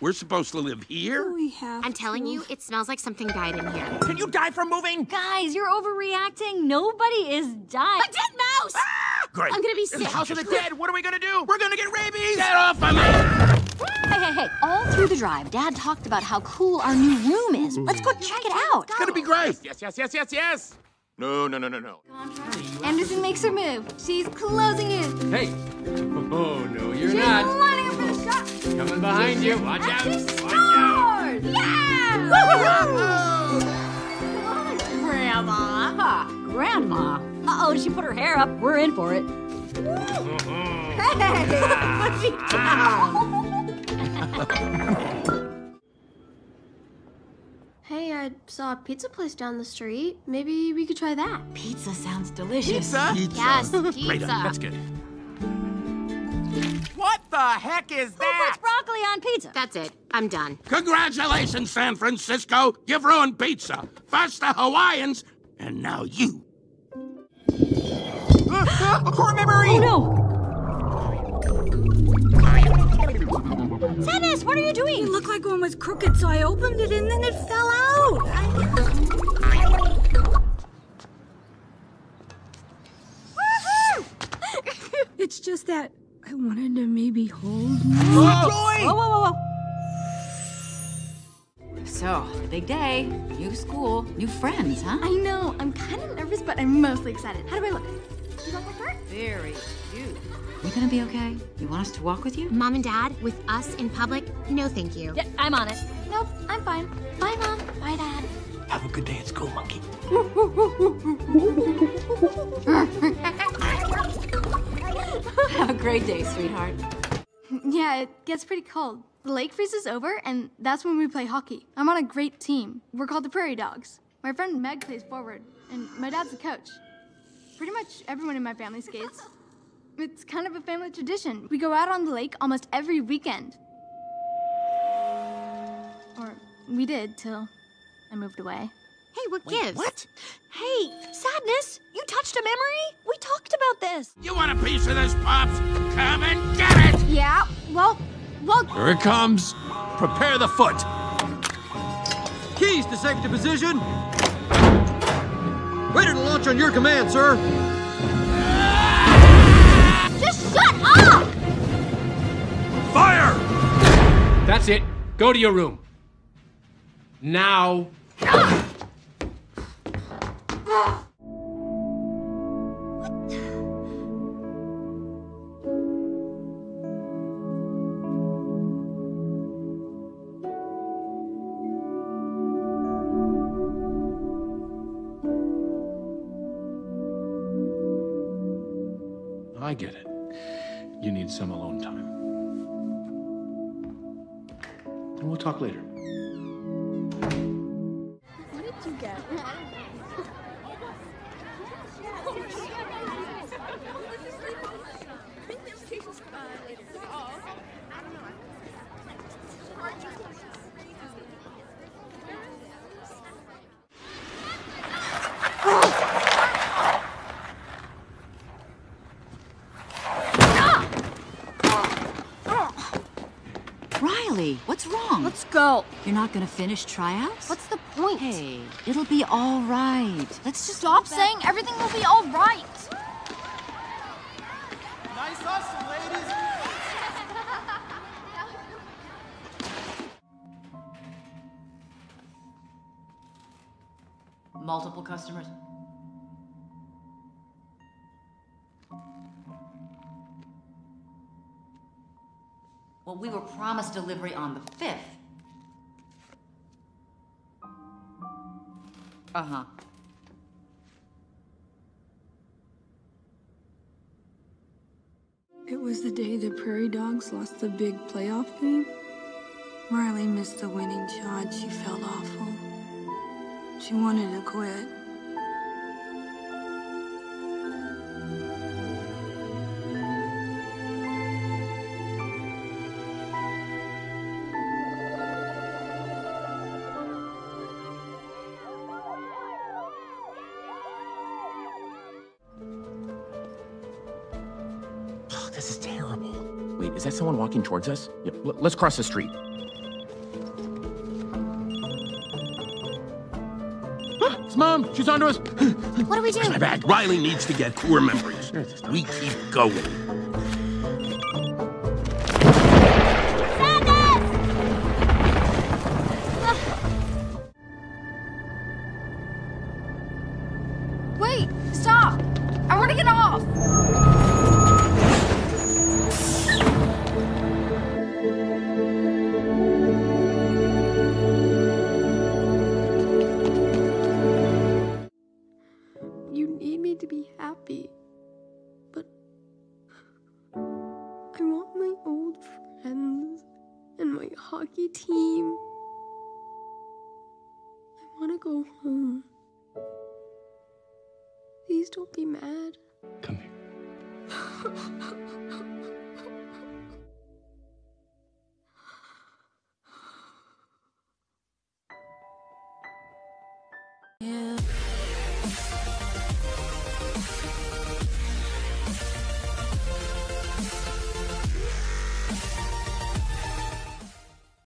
We're supposed to live here? We have I'm telling to. You, it smells like something died in here. Can you die from moving? Guys, you're overreacting. Nobody is dying. A dead mouse! Ah, great. I'm gonna be sick. It's the house of the dead. What are we gonna do? We're gonna get rabies! Get off my leg! Hey. All through the drive, Dad talked about how cool our new room is. Let's go check it out. It's gonna be great. Yes. No. Anderson makes her move. She's closing in. Hey. Oh, no, you're not. She's lining up for the shot. Coming behind you. Watch out. Watch out. Yeah! Woo-hoo-hoo! Grandma. Grandma. Uh-oh, she put her hair up. We're in for it. Hey, put me down. Hey, I saw a pizza place down the street. Maybe we could try that. Pizza sounds delicious. Pizza? Yes, pizza. Right on. That's good. What the heck is that? Who puts broccoli on pizza? That's it. I'm done. Congratulations, San Francisco. You've ruined pizza. First the Hawaiians, and now you. A core memory! Oh, no. Tennis, what are you doing? It looked like one was crooked, so I opened it, and then it fell out. Woohoo! It's just that I wanted to maybe hold me. Oh, joy! Whoa. So, big day, new school, new friends, huh? I know. I'm kind of nervous, but I'm mostly excited. How do I look? You look like her? Very cute. You gonna be okay? You want us to walk with you? Mom and Dad, with us in public? No, thank you. Yeah, I'm on it. Nope, I'm fine. Bye, Mom. Bye, Dad. Have a good day at school, monkey. Have a great day, sweetheart. Yeah, it gets pretty cold. The lake freezes over, and that's when we play hockey. I'm on a great team. We're called the Prairie Dogs. My friend Meg plays forward, and my dad's the coach. Pretty much everyone in my family skates. It's kind of a family tradition. We go out on the lake almost every weekend. Or we did, till I moved away. Hey, what gives? What? Hey, Sadness, you touched a memory? We talked about this. You want a piece of this, Pops? Come and get it! Yeah, well... Here it comes. Prepare the foot. Keys to safety position. Ready to launch on your command, sir. Just shut up! Fire! That's it. Go to your room. Now. I get it. You need some alone time. And we'll talk later. What did you get? What's wrong? Let's go. You're not gonna finish tryouts? What's the point? Hey, it'll be all right. Let's just stop saying everything will be all right. Nice hustle, ladies. Multiple customers. Well, we were promised delivery on the 5th. Uh-huh. It was the day the Prairie Dogs lost the big playoff game. Riley missed the winning shot. She felt awful. She wanted to quit. This is terrible. Wait, is that someone walking towards us? Yeah, let's cross the street. It's Mom. She's onto us. What do we do? That's my bag. Riley needs to get core memories. We keep going. Hockey team. I want to go home. Please don't be mad. Come here. Yeah.